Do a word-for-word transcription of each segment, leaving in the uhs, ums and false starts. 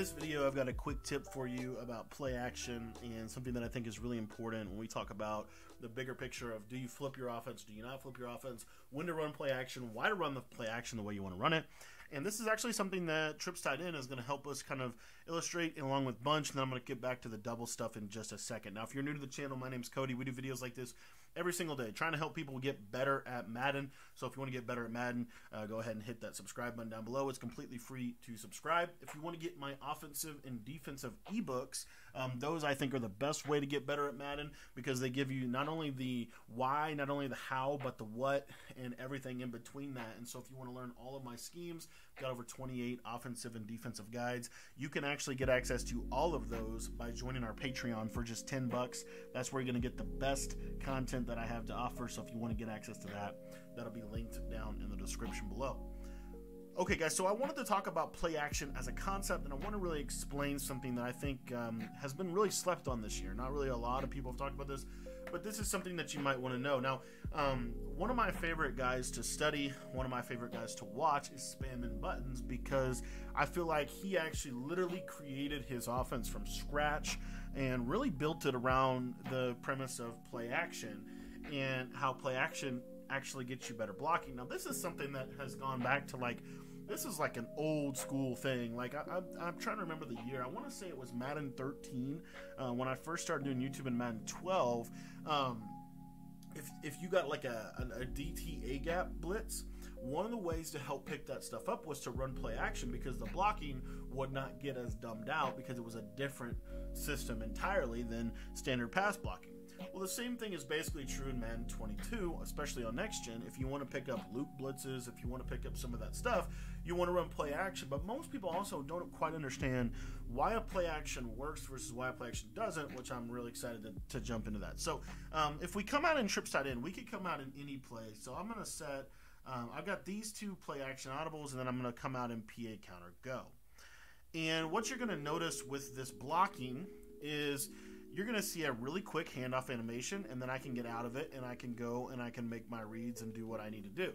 this video, I've got a quick tip for you about play action and something that I think is really important when we talk about the bigger picture of do you flip your offense, do you not flip your offense, when to run play action, why to run the play action the way you want to run it. And this is actually something that Trips Tied In is going to help us kind of illustrate along with Bunch, and then I'm going to get back to the double stuff in just a second. Now, if you're new to the channel, my name's Cody. We do videos like this every single day, trying to help people get better at Madden. So if you want to get better at Madden, uh, go ahead and hit that subscribe button down below. It's completely free to subscribe. If you want to get my offensive and defensive ebooks, um, those I think are the best way to get better at Madden because they give you not only the why, not only the how, but the what and everything in between that. And so if you want to learn all of my schemes, I've got over twenty-eight offensive and defensive guides. You can actually get access to all of those by joining our Patreon for just ten bucks. That's where you're going to get the best content that I have to offer. So if you want to get access to that, that'll be linked down in the description below. Okay guys, so I wanted to talk about play action as a concept, and I want to really explain something that I think um, has been really slept on this year. Not really a lot of people have talked about this, but this is something that you might want to know. Now, um, one of my favorite guys to study, one of my favorite guys to watch is Spamin' Buttons, because I feel like he actually literally created his offense from scratch and really built it around the premise of play action and how play action actually gets you better blocking. Now, this is something that has gone back to, like, this is like an old school thing. Like, I, I, I'm trying to remember the year. I want to say it was Madden thirteen uh, when I first started doing YouTube in Madden twelve. Um, if, if you got like a, a, a D T A gap blitz, one of the ways to help pick that stuff up was to run play action, because the blocking would not get as dumbed out because it was a different system entirely than standard pass blocking. Well, the same thing is basically true in Madden twenty-two, especially on next gen. If you want to pick up loop blitzes, if you want to pick up some of that stuff, you want to run play action. But most people also don't quite understand why a play action works versus why a play action doesn't, which I'm really excited to, to jump into that. So um, if we come out in Trips Tied In, we could come out in any play. So I'm going to set, um, I've got these two play action audibles, and then I'm going to come out in P A counter go. And what you're going to notice with this blocking is you're going to see a really quick handoff animation, and then I can get out of it and I can go and I can make my reads and do what I need to do.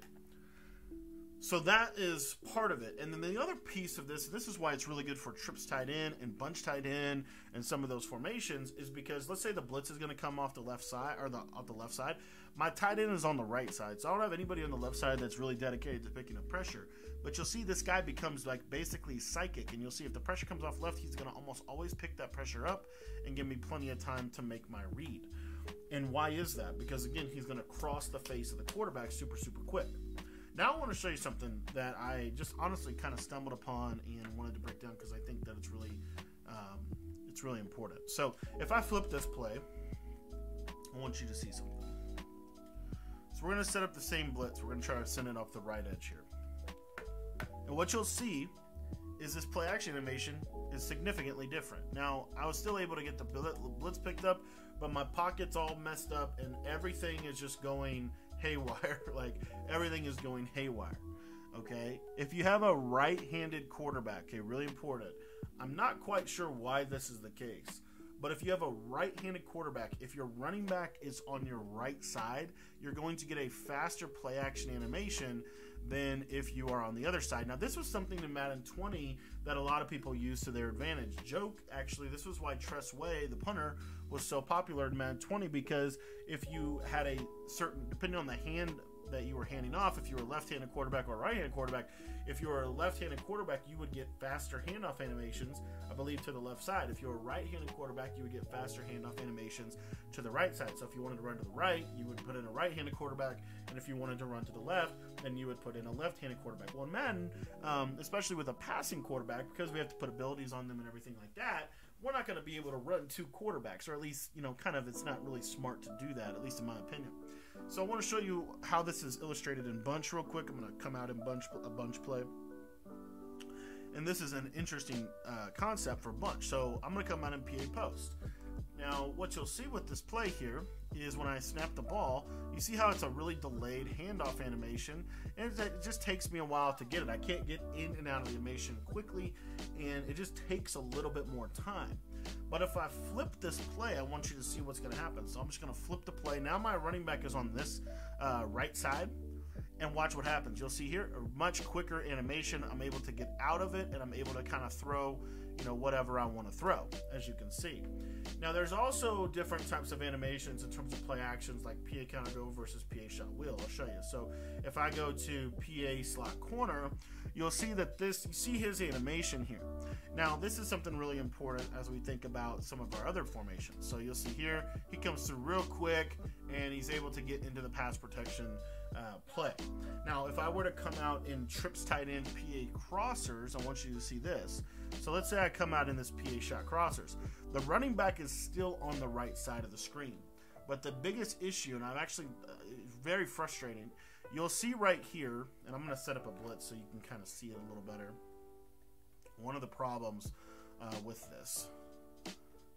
So that is part of it. And then the other piece of this, this is why it's really good for Trips Tied In and Bunch Tied In and some of those formations, is because let's say the blitz is going to come off the left side, or the, off the left side. My tight end is on the right side, so I don't have anybody on the left side that's really dedicated to picking up pressure. But you'll see this guy becomes like basically psychic, and you'll see if the pressure comes off left, he's going to almost always pick that pressure up and give me plenty of time to make my read. And why is that? Because again, he's going to cross the face of the quarterback super, super quick. Now I want to show you something that I just honestly kind of stumbled upon and wanted to break down because I think that it's really, um, it's really important. So if I flip this play, I want you to see something. So we're going to set up the same blitz. We're going to try to send it off the right edge here. And what you'll see is this play action animation is significantly different. Now, I was still able to get the blitz picked up, but my pocket's all messed up and everything is just going haywire. Like, everything is going haywire. Okay, if you have a right-handed quarterback, okay, really important. I'm not quite sure why this is the case, but if you have a right-handed quarterback, if your running back is on your right side, you're going to get a faster play action animation than if you are on the other side. Now, this was something in Madden twenty that a lot of people used to their advantage. Joke, actually, this was why Tress Way, the punter, was so popular in Madden twenty, because if you had a certain, depending on the hand that you were handing off, if you were a left-handed quarterback or a right-handed quarterback, if you were a left-handed quarterback, you would get faster handoff animations, I believe, to the left side. If you were a right-handed quarterback, you would get faster handoff animations to the right side. So if you wanted to run to the right, you would put in a right-handed quarterback, and if you wanted to run to the left, then you would put in a left-handed quarterback. Well, in Madden, um, especially with a passing quarterback, because we have to put abilities on them and everything like that, we're not going to be able to run two quarterbacks, or at least, you know, kind of, it's not really smart to do that, at least in my opinion. So I want to show you how this is illustrated in Bunch real quick. I'm going to come out in bunch a bunch play. And this is an interesting uh, concept for Bunch. So I'm going to come out in P A post. Now, what you'll see with this play here is when I snap the ball, you see how it's a really delayed handoff animation, and it just takes me a while to get it. I can't get in and out of the animation quickly, and it just takes a little bit more time. But if I flip this play, I want you to see what's going to happen. So I'm just going to flip the play. Now my running back is on this uh, right side, and watch what happens. You'll see here a much quicker animation. I'm able to get out of it, and I'm able to kind of throw you know, whatever I want to throw, as you can see. Now there's also different types of animations in terms of play actions, like P A counter go versus P A shot wheel. I'll show you. So if I go to P A slot corner, you'll see that this, you see his animation here. Now this is something really important as we think about some of our other formations. So you'll see here, he comes through real quick and he's able to get into the pass protection uh, play. Now if I were to come out in trips tight end P A crossers, I want you to see this. So let's say I come out in this P A shot crossers. The running back is still on the right side of the screen. But the biggest issue, and I'm actually uh, very frustrating, you'll see right here, and I'm going to set up a blitz so you can kind of see it a little better, one of the problems uh, with this.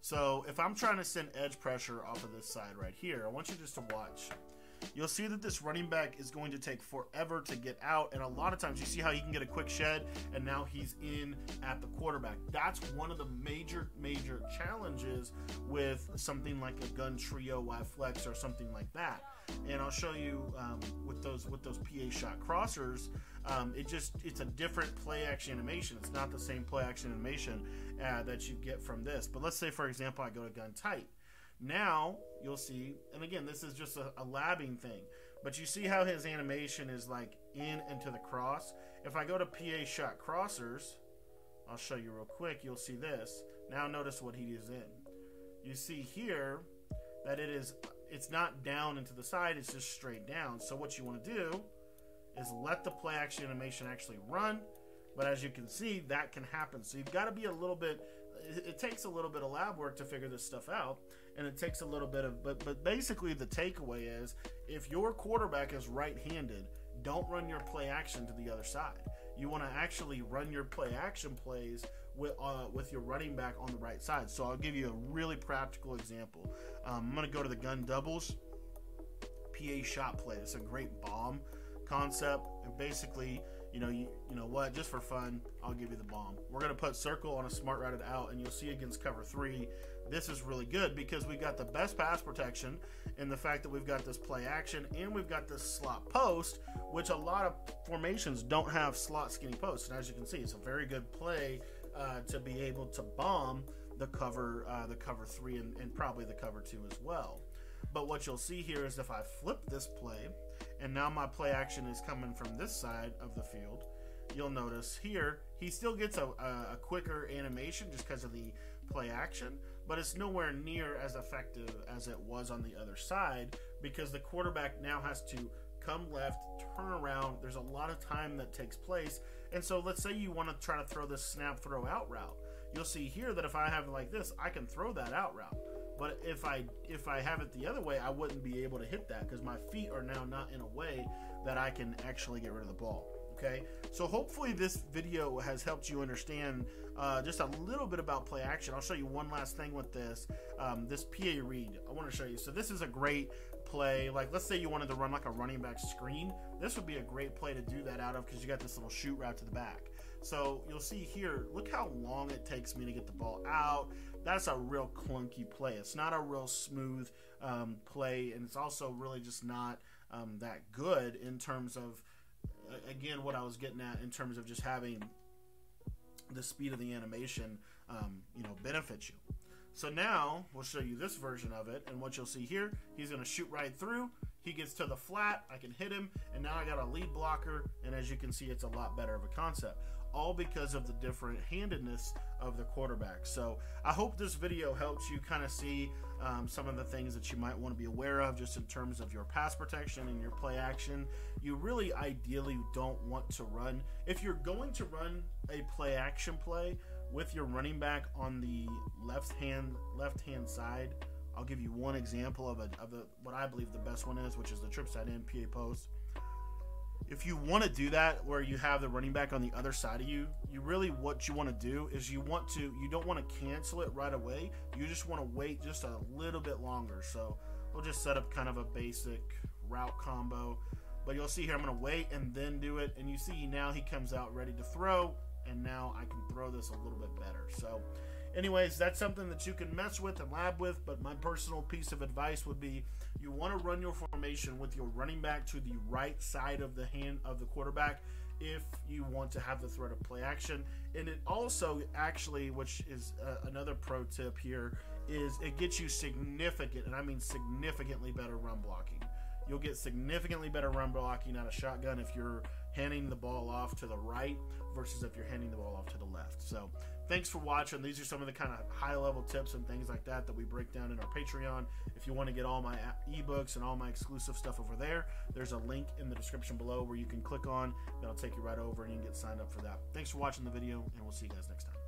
So if I'm trying to send edge pressure off of this side right here, I want you just to watch. You'll see that this running back is going to take forever to get out, and a lot of times you see how he can get a quick shed and now he's in at the quarterback. That's one of the major major challenges with something like a gun trio Y flex or something like that. And I'll show you um, with those with those P A shot crossers, um, it just it's a different play action animation. It's not the same play action animation uh, that you get from this. But let's say, for example, I go to gun tight. Now you'll see, and again, this is just a, a labbing thing, but you see how his animation is like in and to the cross. If I go to P A shot crossers, I'll show you real quick, you'll see this. Now notice what he is in. You see here that it is, it's not down and to the side, it's just straight down. So what you want to do is let the play action animation actually run, but as you can see, that can happen. So you've got to be a little bit, it takes a little bit of lab work to figure this stuff out, and it takes a little bit of, but but basically the takeaway is, if your quarterback is right-handed, don't run your play action to the other side. You want to actually run your play action plays with uh, with your running back on the right side. So I'll give you a really practical example. Um, I'm going to go to the gun doubles, P A shot play. It's a great bomb concept, and basically, you know, you, you know what, just for fun, I'll give you the bomb. We're going to put circle on a smart routed out, and you'll see against cover three, this is really good because we've got the best pass protection and the fact that we've got this play action and we've got this slot post, which a lot of formations don't have slot skinny posts. And as you can see, it's a very good play uh, to be able to bomb the cover, uh, the cover three and, and probably the cover two as well. But what you'll see here is if I flip this play, and now my play action is coming from this side of the field, you'll notice here he still gets a, a quicker animation just because of the play action, but it's nowhere near as effective as it was on the other side because the quarterback now has to come left, turn around. There's a lot of time that takes place. And so let's say you want to try to throw this snap throw out route. You'll see here that if I have it like this, I can throw that out route. But if I if I have it the other way, I wouldn't be able to hit that because my feet are now not in a way that I can actually get rid of the ball. Okay, so hopefully this video has helped you understand uh, just a little bit about play action. I'll show you one last thing with this, um, this P A read. I want to show you. So this is a great play. Like, let's say you wanted to run like a running back screen. This would be a great play to do that out of because you got this little shoot route to the back. So you'll see here, look how long it takes me to get the ball out. That's a real clunky play. It's not a real smooth um, play, and it's also really just not um, that good in terms of, again, what I was getting at in terms of just having the speed of the animation, um, you know, benefit you. So now we'll show you this version of it, and what you'll see here, he's going to shoot right through. He gets to the flat, I can hit him, and now I got a lead blocker, and as you can see, it's a lot better of a concept, all because of the different handedness of the quarterback. So I hope this video helps you kind of see um, some of the things that you might want to be aware of just in terms of your pass protection and your play action. You really ideally don't want to run, if you're going to run a play action play with your running back on the left hand left hand side. I'll give you one example of, a, of the, what I believe the best one is, which is the trip side end P A post. If you want to do that where you have the running back on the other side of you, you really, what you want to do is you want to, you don't want to cancel it right away. You just want to wait just a little bit longer. So we'll just set up kind of a basic route combo, but you'll see here, I'm going to wait and then do it. And you see now he comes out ready to throw, and now I can throw this a little bit better. So anyways, that's something that you can mess with and lab with, but my personal piece of advice would be you want to run your formation with your running back to the right side of the hand of the quarterback if you want to have the threat of play action. And it also actually, which is uh, another pro tip here, is it gets you significant, and I mean significantly better run blocking. You'll get significantly better run blocking out of shotgun if you're handing the ball off to the right versus if you're handing the ball off to the left. So thanks for watching. These are some of the kind of high-level tips and things like that that we break down in our Patreon. If you want to get all my ebooks and all my exclusive stuff over there, there's a link in the description below where you can click on. That'll take you right over and you can get signed up for that. Thanks for watching the video, and we'll see you guys next time.